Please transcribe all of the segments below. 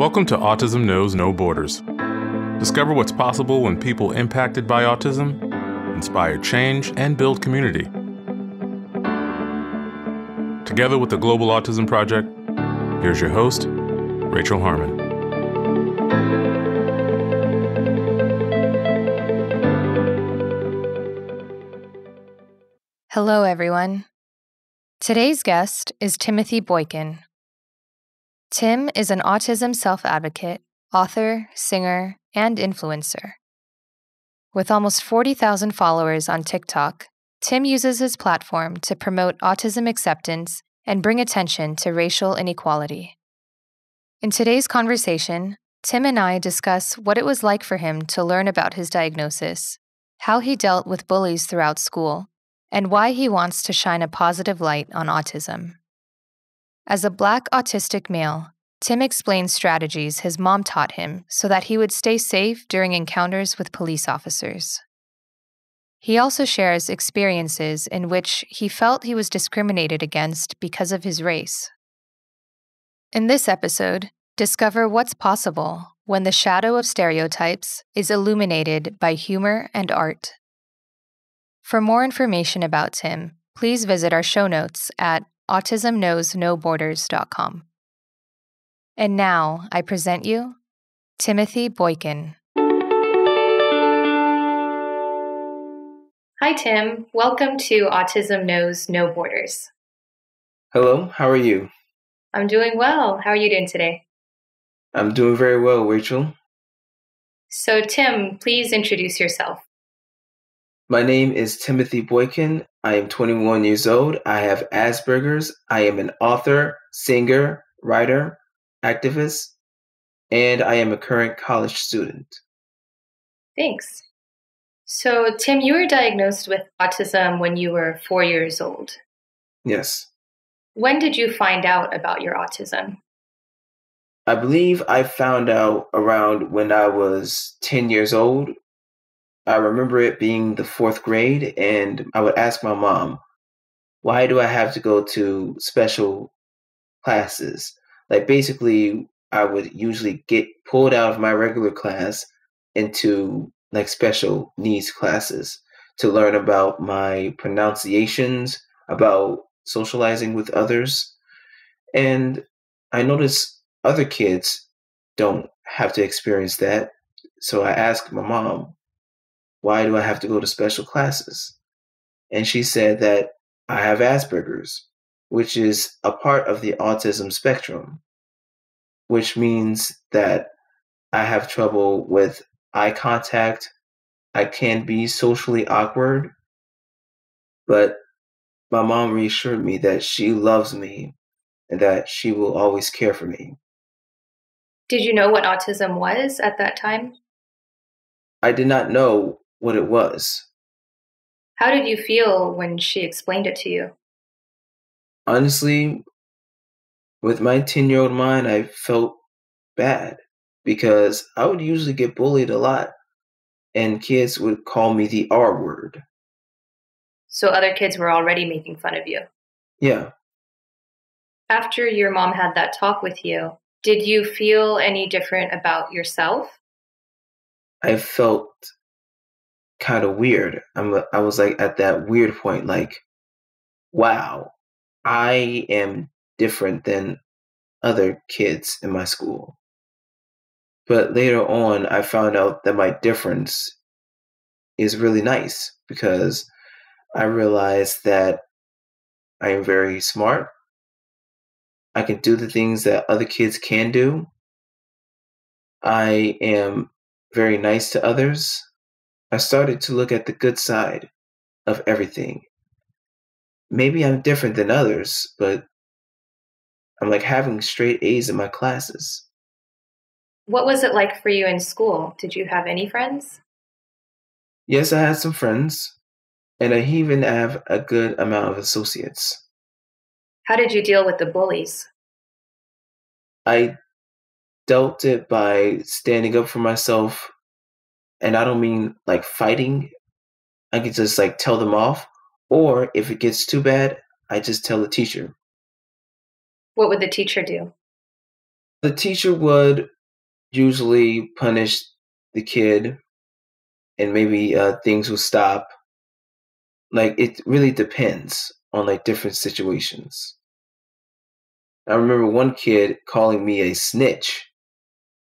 Welcome to Autism Knows No Borders. Discover what's possible when people impacted by autism inspire change and build community. Together with the Global Autism Project, here's your host, Rachel Harmon. Hello, everyone. Today's guest is Timothy Boykin. Tim is an autism self-advocate, author, singer, and influencer. With almost 40,000 followers on TikTok, Tim uses his platform to promote autism acceptance and bring attention to racial inequality. In today's conversation, Tim and I discuss what it was like for him to learn about his diagnosis, how he dealt with bullies throughout school, and why he wants to shine a positive light on autism. As a Black autistic male, Tim explains strategies his mom taught him so that he would stay safe during encounters with police officers. He also shares experiences in which he felt he was discriminated against because of his race. In this episode, discover what's possible when the shadow of stereotypes is illuminated by humor and art. For more information about Tim, please visit our show notes at autismknowsnoborders.com. And now, I present you Timothy Boykin. Hi, Tim. Welcome to Autism Knows No Borders. Hello, how are you? I'm doing well. How are you doing today? I'm doing very well, Rachel. So, Tim, please introduce yourself. My name is Timothy Boykin. I am 21 years old. I have Asperger's. I am an author, singer, writer, activist, and I am a current college student. Thanks. So, Tim, you were diagnosed with autism when you were 4 years old. Yes. When did you find out about your autism? I believe I found out around when I was 10 years old. I remember it being the fourth grade, and I would ask my mom, why do I have to go to special classes? Like, basically, I would usually get pulled out of my regular class into, like, special needs classes to learn about my pronunciations, about socializing with others. And I noticed other kids don't have to experience that. So I asked my mom, why do I have to go to special classes? And she said that I have Asperger's, which is a part of the autism spectrum, which means that I have trouble with eye contact. I can be socially awkward, but my mom reassured me that she loves me and that she will always care for me. Did you know what autism was at that time? I did not know what it was. How did you feel when she explained it to you? Honestly, with my 10-year-old mind, I felt bad because I would usually get bullied a lot, and kids would call me the R word. So other kids were already making fun of you? Yeah. After your mom had that talk with you, did you feel any different about yourself? I felt kind of weird. I was like at that weird point, like, wow, I am different than other kids in my school. But later on, I found out that my difference is really nice because I realized that I am very smart. I can do the things that other kids can do. I am very nice to others. I started to look at the good side of everything. Maybe I'm different than others, but I'm like having straight A's in my classes. What was it like for you in school? Did you have any friends? Yes, I had some friends, and I even have a good amount of associates. How did you deal with the bullies? I dealt it by standing up for myself. And I don't mean like fighting. I can just like tell them off. Or if it gets too bad, I just tell the teacher. What would the teacher do? The teacher would usually punish the kid, and maybe things would stop. Like, it really depends on like different situations. I remember one kid calling me a snitch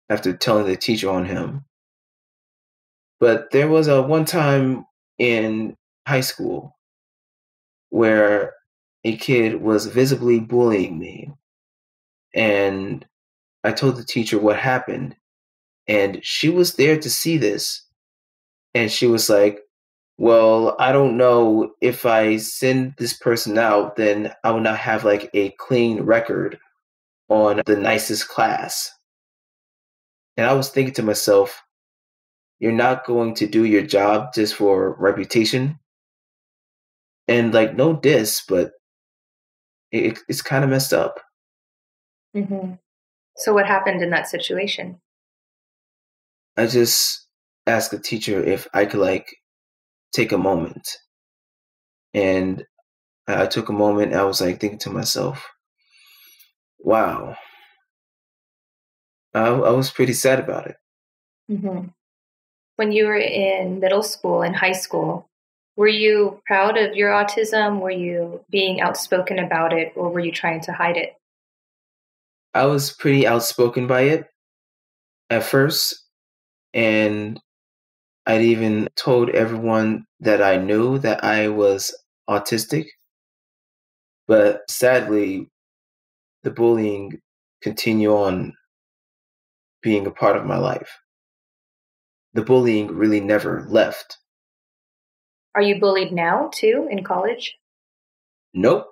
after telling the teacher on him. But there was one time in high school where a kid was visibly bullying me. And I told the teacher what happened. And she was there to see this. And she was like, well, I don't know, if I send this person out, then I will not have like a clean record on the nicest class. And I was thinking to myself, you're not going to do your job just for reputation. And like, no diss, but it's kind of messed up. Mm-hmm. So what happened in that situation? I just asked the teacher if I could like take a moment. And I took a moment. I was like thinking to myself, wow, I was pretty sad about it. Mm-hmm. When you were in middle school and high school, were you proud of your autism? Were you being outspoken about it, or were you trying to hide it? I was pretty outspoken by it at first, and I'd even told everyone that I knew that I was autistic. But sadly, the bullying continued on being a part of my life. The bullying really never left. Are you bullied now, too, in college? Nope.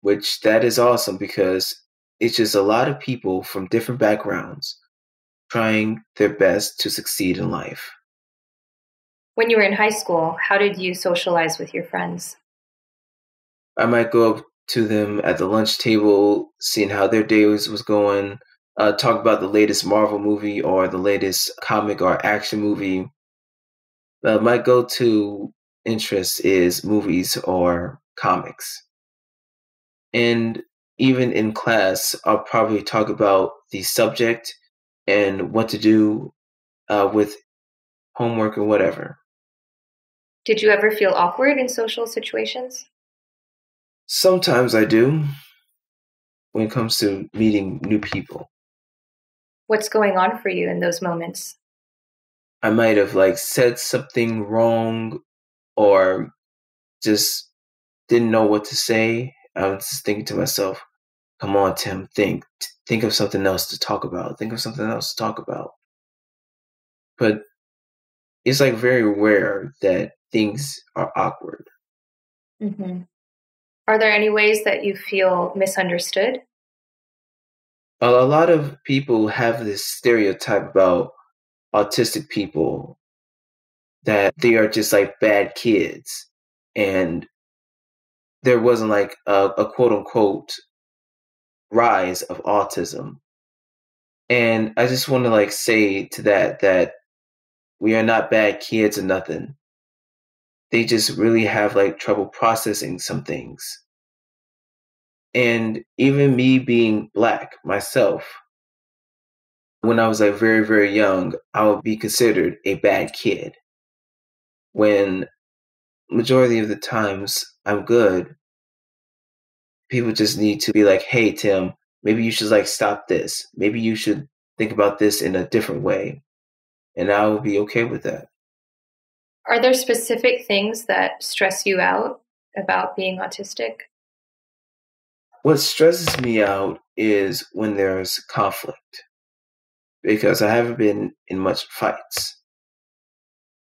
Which that is awesome, because it's just a lot of people from different backgrounds trying their best to succeed in life. When you were in high school, how did you socialize with your friends? I might go up to them at the lunch table, seeing how their day was going, talk about the latest Marvel movie or the latest comic or action movie. My go-to interest is movies or comics. And even in class, I'll probably talk about the subject and what to do with homework or whatever. Did you ever feel awkward in social situations? Sometimes I do, when it comes to meeting new people. What's going on for you in those moments? I might have like said something wrong, or just didn't know what to say. I was just thinking to myself, come on, Tim, think of something else to talk about. Think of something else to talk about. But it's like very rare that things are awkward. Mm-hmm. Are there any ways that you feel misunderstood? A lot of people have this stereotype about autistic people that they are just like bad kids. And there wasn't like a quote unquote rise of autism. And I just want to like say to that we are not bad kids or nothing. They just really have like trouble processing some things. And even me being Black myself, when I was like very, very young, I would be considered a bad kid. When majority of the times I'm good, people just need to be like, hey, Tim, maybe you should like stop this. Maybe you should think about this in a different way. And I will be okay with that. Are there specific things that stress you out about being autistic? What stresses me out is when there's conflict, because I haven't been in much fights.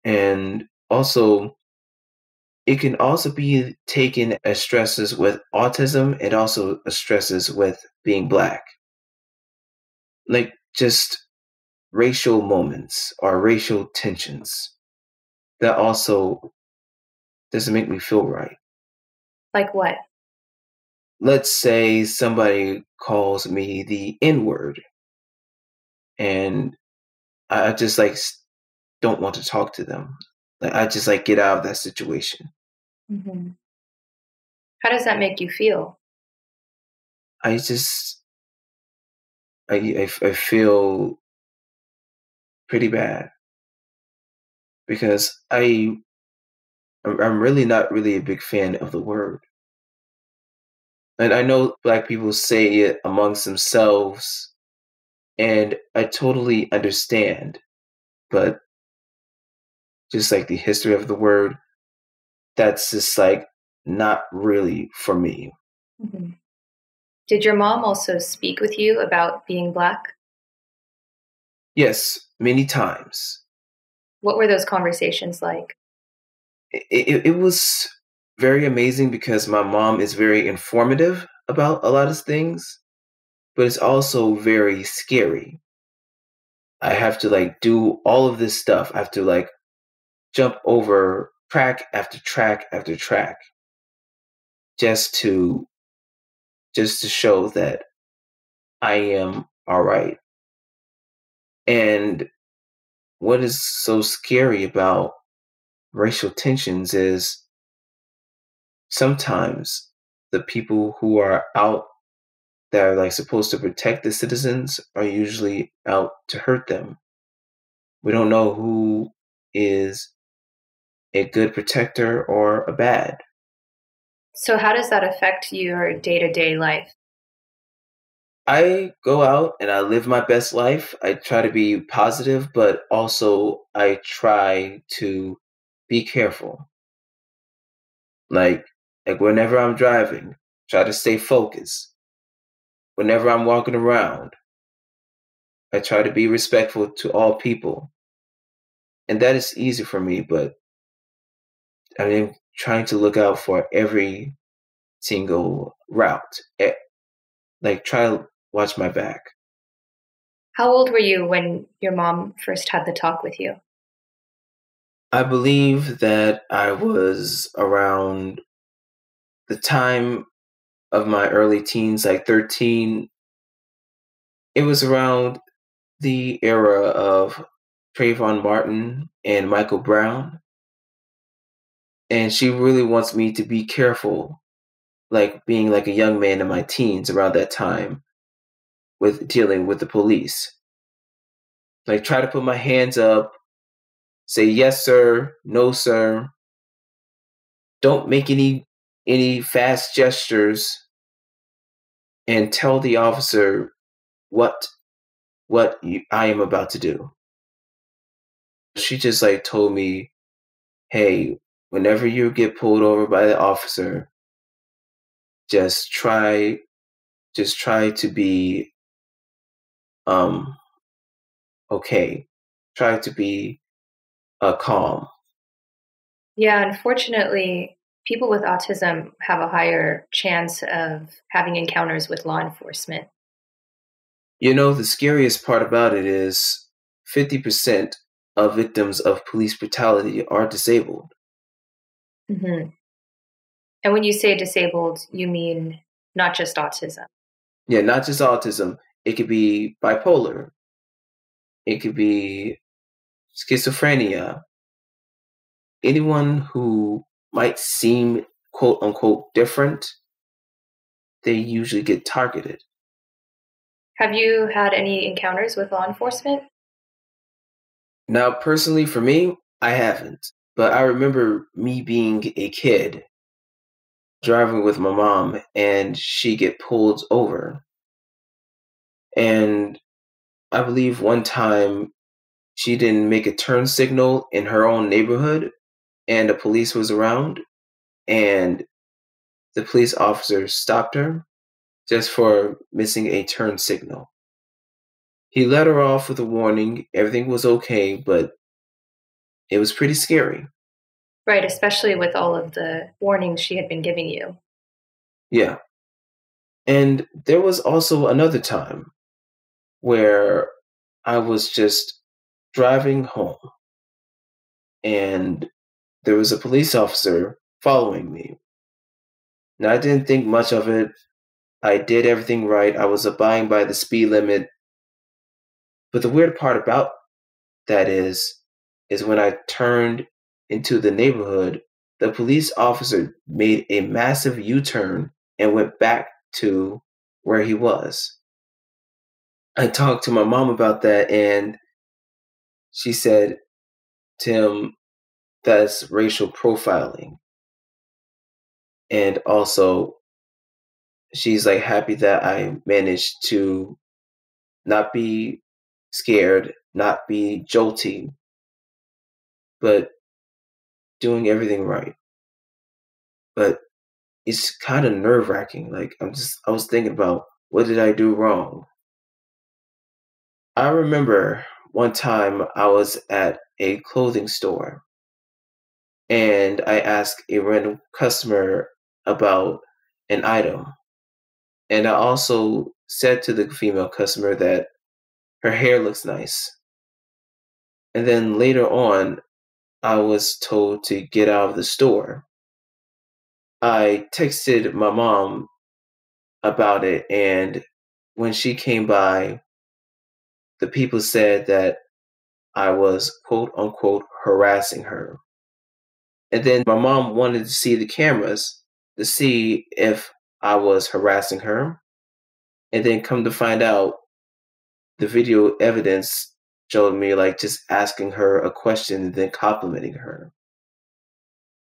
And also, it can also be taken as stresses with autism and also as stresses with being Black. Like just racial moments or racial tensions. That also doesn't make me feel right. Like what? Let's say somebody calls me the N-word, and I just like don't want to talk to them. Like I just like get out of that situation. Mm-hmm. How does that make you feel? I just I feel pretty bad because I'm really not really a big fan of the word. And I know Black people say it amongst themselves, and I totally understand, but just like the history of the word, that's just like not really for me. Mm-hmm. Did your mom also speak with you about being Black? Yes, many times. What were those conversations like? It was very amazing because my mom is very informative about a lot of things, but it's also very scary. I have to like do all of this stuff. I have to like jump over track after track after track just to show that I am all right. And what is so scary about racial tensions is sometimes the people who are out that are like supposed to protect the citizens are usually out to hurt them. We don't know who is a good protector or a bad. So how does that affect your day-to-day life? I go out and I live my best life. I try to be positive, but also I try to be careful. Like whenever I'm driving, try to stay focused. Whenever I'm walking around, I try to be respectful to all people. And that is easy for me, but I mean, trying to look out for every single route. Like, try to watch my back. How old were you when your mom first had the talk with you? I believe that I was around the time of my early teens, like 13. It was around the era of Trayvon Martin and Michael Brown. And she really wants me to be careful, like being like a young man in my teens around that time with dealing with the police. Like try to put my hands up, say yes, sir, no, sir. Don't make any fast gestures and tell the officer what I am about to do. She just like told me, hey, whenever you get pulled over by the officer, just try to be okay. Try to be calm. Yeah, unfortunately, people with autism have a higher chance of having encounters with law enforcement. You know, the scariest part about it is 50% of victims of police brutality are disabled. Mm-hmm. And when you say disabled, you mean not just autism? Yeah, not just autism. It could be bipolar. It could be schizophrenia. Anyone who might seem quote unquote different, they usually get targeted. Have you had any encounters with law enforcement? Now, personally for me, I haven't. But I remember me being a kid driving with my mom and she get pulled over. And I believe one time she didn't make a turn signal in her own neighborhood and the police was around and the police officer stopped her just for missing a turn signal. He let her off with a warning. Everything was okay, but it was pretty scary. Right, especially with all of the warnings she had been giving you. Yeah. And there was also another time where I was just driving home and there was a police officer following me. Now, I didn't think much of it. I did everything right. I was abiding by the speed limit. But the weird part about that is when I turned into the neighborhood, the police officer made a massive U-turn and went back to where he was. I talked to my mom about that, and she said, Tim, that's racial profiling. And also, she's like happy that I managed to not be scared, not be jolty, but doing everything right. But it's kind of nerve-wracking. Like, I was thinking about, what did I do wrong? I remember one time I was at a clothing store and I asked a random customer about an item. And I also said to the female customer that her hair looks nice. And then later on, I was told to get out of the store. I texted my mom about it, and when she came by, the people said that I was, quote unquote, harassing her. And then my mom wanted to see the cameras to see if I was harassing her. And then come to find out, the video evidence showed me like just asking her a question and then complimenting her.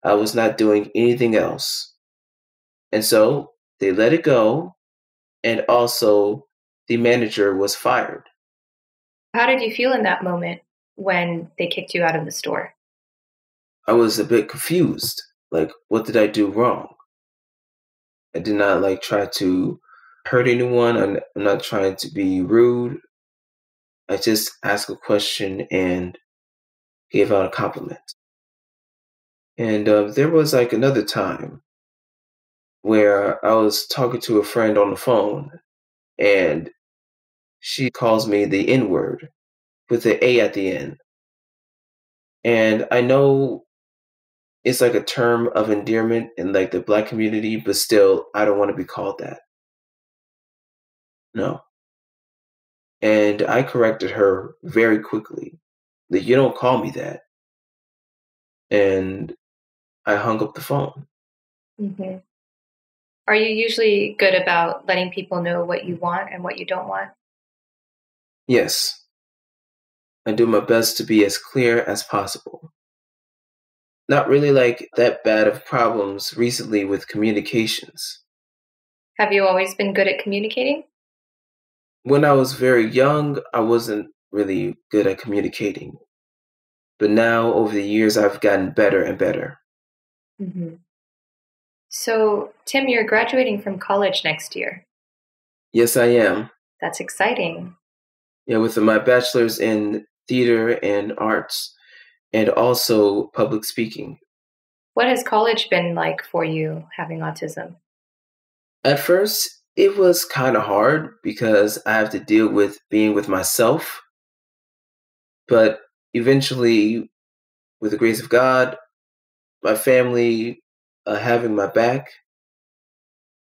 I was not doing anything else. And so they let it go. And also the manager was fired. How did you feel in that moment when they kicked you out of the store? I was a bit confused. Like, what did I do wrong? I did not like try to hurt anyone. I'm not trying to be rude. I just asked a question and gave out a compliment. And there was like another time where I was talking to a friend on the phone, and she calls me the N-word with the A at the end. And I know it's like a term of endearment in like the Black community, but still, I don't want to be called that. No. And I corrected her very quickly. Like, you don't call me that. And I hung up the phone. Mm-hmm. Are you usually good about letting people know what you want and what you don't want? Yes. I do my best to be as clear as possible. Not really like that bad of problems recently with communications. Have you always been good at communicating? When I was very young, I wasn't really good at communicating. But now, over the years, I've gotten better and better. Mm-hmm. So, Tim, you're graduating from college next year. Yes, I am. That's exciting. Yeah, with my bachelor's in theater and arts and also public speaking. What has college been like for you having autism? At first, it was kind of hard because I have to deal with being with myself. But eventually, with the grace of God, my family having my back,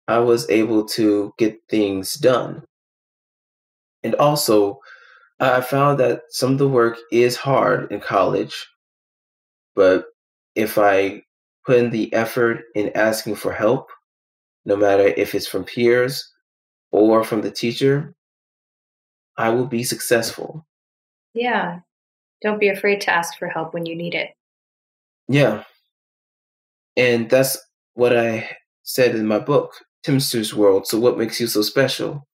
I was able to get things done. And also, I found that some of the work is hard in college, but if I put in the effort in asking for help, no matter if it's from peers or from the teacher, I will be successful. Yeah. Don't be afraid to ask for help when you need it. Yeah. And that's what I said in my book, Timster's World. So what makes you so special?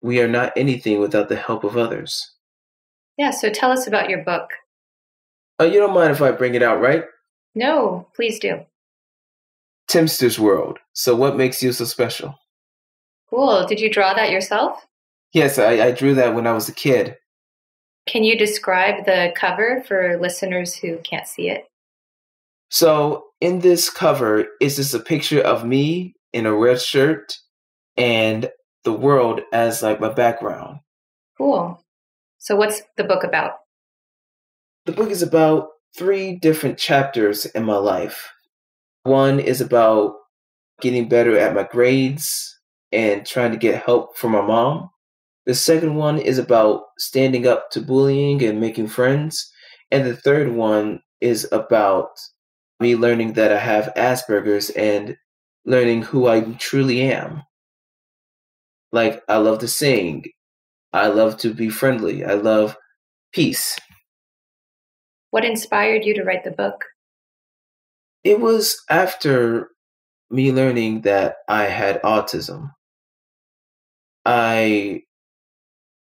We are not anything without the help of others. Yeah, so tell us about your book. Oh, you don't mind if I bring it out, right? No, please do. Timster's World. So what makes you so special? Cool. Did you draw that yourself? Yes, I drew that when I was a kid. Can you describe the cover for listeners who can't see it? So in this cover, it's just a picture of me in a red shirt and the world as like my background. Cool. So what's the book about? The book is about 3 different chapters in my life. One is about getting better at my grades and trying to get help from my mom. The second one is about standing up to bullying and making friends. And the third one is about me learning that I have Asperger's and learning who I truly am. Like, I love to sing. I love to be friendly. I love peace. What inspired you to write the book? It was after me learning that I had autism. I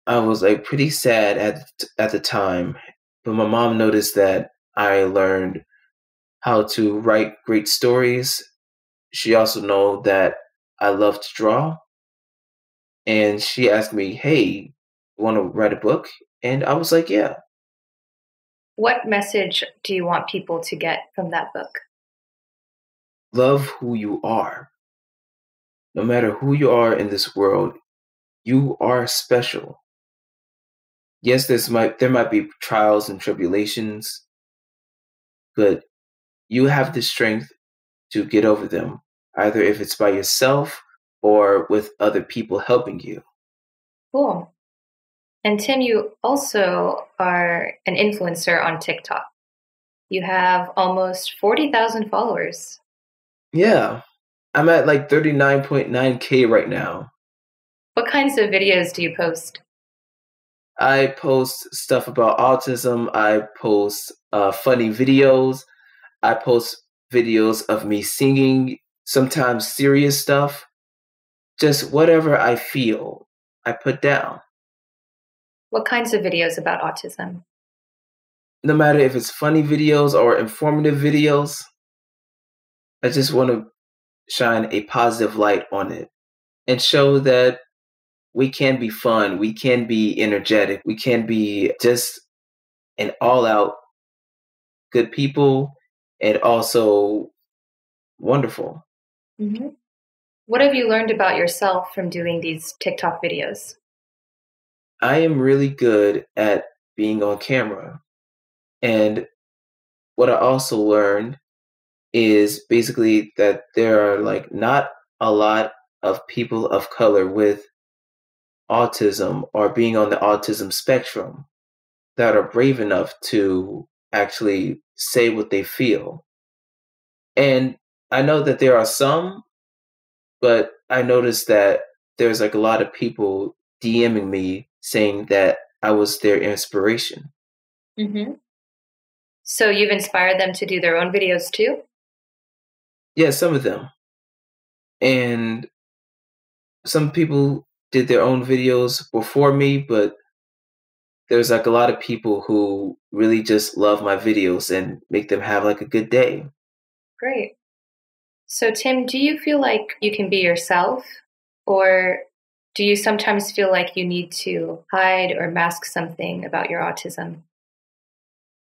was like pretty sad at the time, but my mom noticed that I learned how to write great stories. She also knew that I love to draw. And she asked me, hey, want to write a book? And I was like, yeah. What message do you want people to get from that book? Love who you are. No matter who you are in this world, you are special. Yes, there might be trials and tribulations, but you have the strength to get over them, either if it's by yourself or with other people helping you. Cool. And Tim, you also are an influencer on TikTok. You have almost 40,000 followers. Yeah. I'm at like 39.9K right now. What kinds of videos do you post? I post stuff about autism. I post funny videos. I post videos of me singing, sometimes serious stuff. Just whatever I feel, I put down. What kinds of videos about autism? No matter if it's funny videos or informative videos, I just want to shine a positive light on it and show that we can be fun, we can be energetic, we can be just an all-out good people and also wonderful. Mm-hmm. What have you learned about yourself from doing these TikTok videos? I am really good at being on camera. And what I also learned is basically that there are like not a lot of people of color with autism or being on the autism spectrum that are brave enough to actually say what they feel. And I know that there are some, but I noticed that there's like a lot of people DMing me saying that I was their inspiration. Mm-hmm. So you've inspired them to do their own videos too? Yeah, some of them. And some people did their own videos before me, but there's like a lot of people who really just love my videos and make them have like a good day. Great. So, Tim, do you feel like you can be yourself, or do you sometimes feel like you need to hide or mask something about your autism?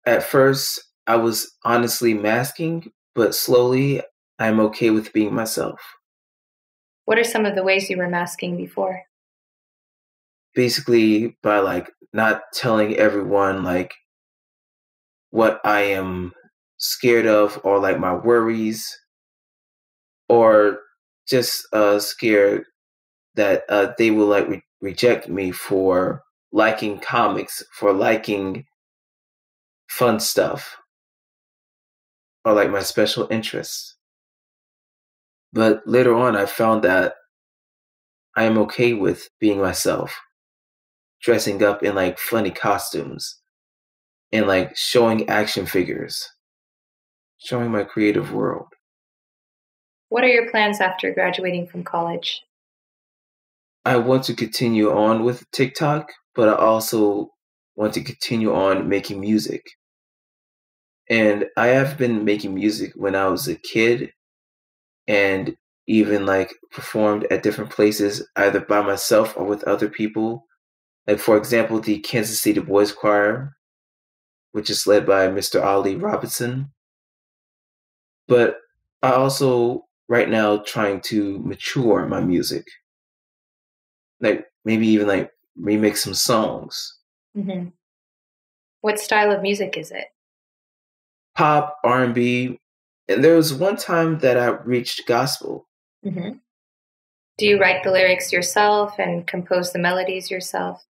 At first, I was honestly masking, but slowly I'm okay with being myself. What are some of the ways you were masking before? Basically, by like not telling everyone like what I am scared of or like my worries. Or just scared that they will like reject me for liking comics, for liking fun stuff, or like my special interests. But later on, I found that I am okay with being myself, dressing up in like funny costumes and like showing action figures, showing my creative world. What are your plans after graduating from college? I want to continue on with TikTok, but I also want to continue on making music. And I have been making music when I was a kid and even like performed at different places, either by myself or with other people. Like, for example, the Kansas City Boys Choir, which is led by Mr. Ali Robinson. But I also right now trying to mature my music, like maybe even like remix some songs. Mm-hmm. What style of music is it? Pop, R&B, and there was one time that I reached gospel. Mm-hmm. Do you write the lyrics yourself and compose the melodies yourself?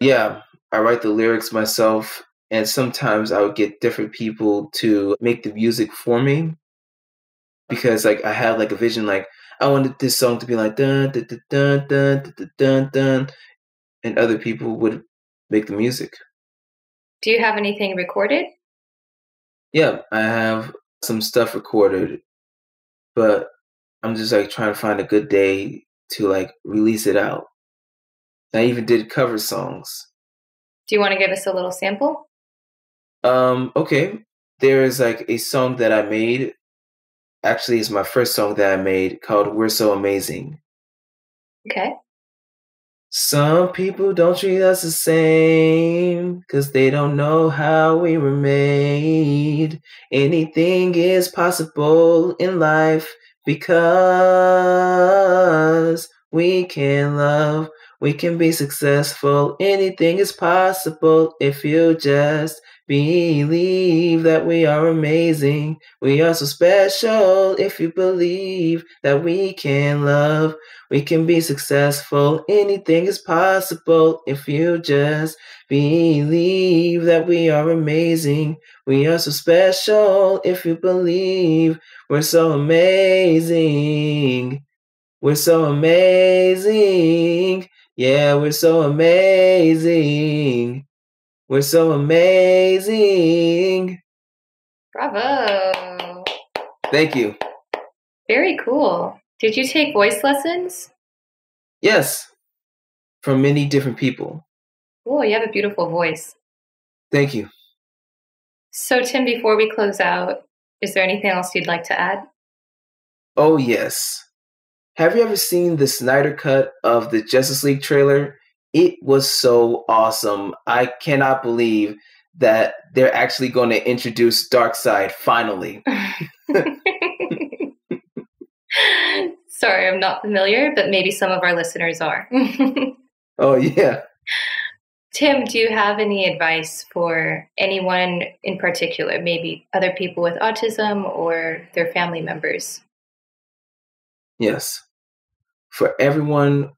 Yeah, I write the lyrics myself, and sometimes I would get different people to make the music for me. Because like I have like a vision, like I wanted this song to be like dun dun dun dun dun dun dun, and other people would make the music. Do you have anything recorded? Yeah, I have some stuff recorded, but I'm just like trying to find a good day to like release it out. I even did cover songs. Do you want to give us a little sample? Okay. There is like a song that I made. Actually, it's my first song that I made called We're So Amazing. Okay. Some people don't treat us the same because they don't know how we were made. Anything is possible in life because we can love, we can be successful. Anything is possible if you just believe that we are amazing. We are so special if you believe that we can love. We can be successful. Anything is possible if you just believe that we are amazing. We are so special if you believe we're so amazing. We're so amazing. Yeah, we're so amazing. We're so amazing. Bravo. Thank you. Very cool. Did you take voice lessons? Yes, from many different people. Cool, you have a beautiful voice. Thank you. So, Tim, before we close out, is there anything else you'd like to add? Oh, yes. Have you ever seen the Snyder cut of the Justice League trailer? It was so awesome. I cannot believe that they're actually going to introduce Darkseid finally. Sorry, I'm not familiar, but maybe some of our listeners are. Oh, yeah. Tim, do you have any advice for anyone in particular, maybe other people with autism or their family members? Yes. For everyone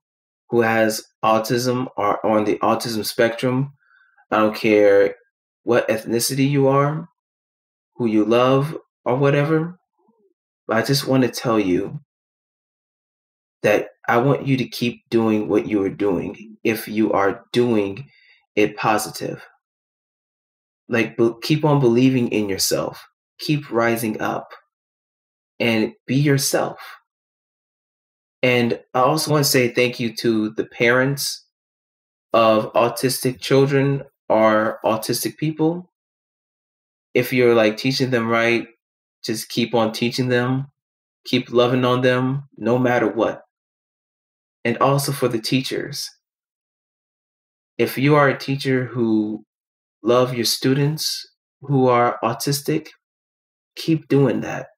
who has autism or on the autism spectrum, I don't care what ethnicity you are, who you love, or whatever, but I just want to tell you that I want you to keep doing what you are doing if you are doing it positive. Like, keep on believing in yourself. Keep rising up and be yourself. And I also want to say thank you to the parents of autistic children or autistic people. If you're like teaching them right, just keep on teaching them. Keep loving on them no matter what. And also for the teachers. If you are a teacher who love your students who are autistic, keep doing that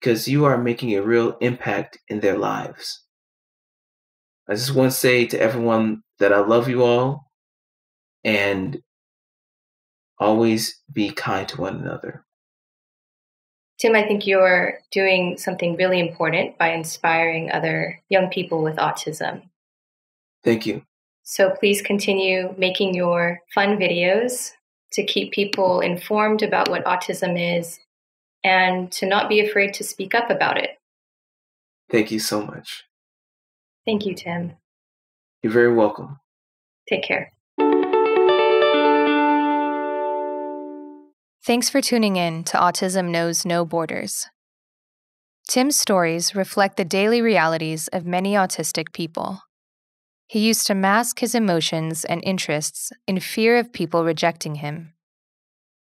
because you are making a real impact in their lives. I just want to say to everyone that I love you all and always be kind to one another. Tim, I think you're doing something really important by inspiring other young people with autism. Thank you. So please continue making your fun videos to keep people informed about what autism is and to not be afraid to speak up about it. Thank you so much. Thank you, Tim. You're very welcome. Take care. Thanks for tuning in to Autism Knows No Borders. Tim's stories reflect the daily realities of many autistic people. He used to mask his emotions and interests in fear of people rejecting him.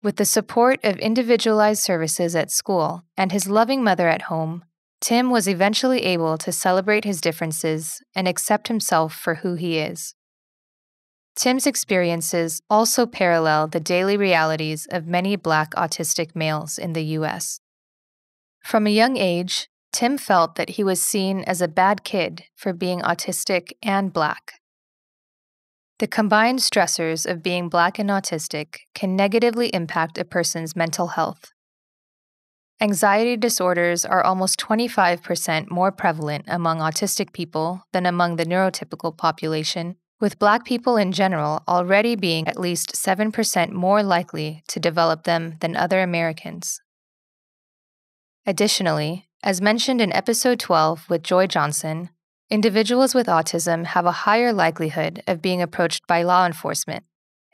With the support of individualized services at school and his loving mother at home, Tim was eventually able to celebrate his differences and accept himself for who he is. Tim's experiences also parallel the daily realities of many Black autistic males in the U.S. From a young age, Tim felt that he was seen as a bad kid for being autistic and Black. The combined stressors of being Black and autistic can negatively impact a person's mental health. Anxiety disorders are almost 25% more prevalent among autistic people than among the neurotypical population, with Black people in general already being at least 7% more likely to develop them than other Americans. Additionally, as mentioned in Episode 12 with Joy Johnson, Individuals with autism have a higher likelihood of being approached by law enforcement,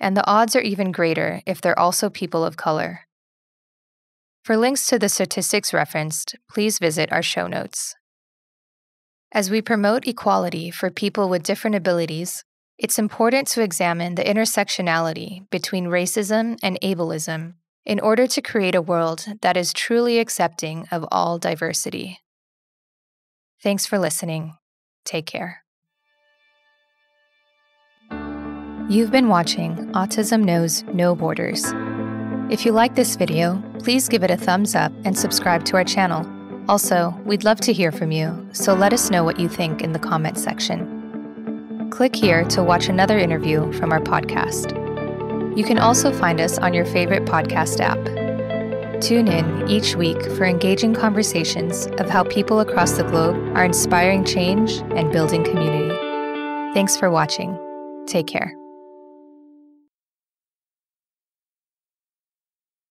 and the odds are even greater if they're also people of color. For links to the statistics referenced, please visit our show notes. As we promote equality for people with different abilities, it's important to examine the intersectionality between racism and ableism in order to create a world that is truly accepting of all diversity. Thanks for listening. Take care. You've been watching Autism Knows No Borders. If you like this video, please give it a thumbs up and subscribe to our channel. Also, we'd love to hear from you, so let us know what you think in the comments section. Click here to watch another interview from our podcast. You can also find us on your favorite podcast app. Tune in each week for engaging conversations of how people across the globe are inspiring change and building community. Thanks for watching. Take care.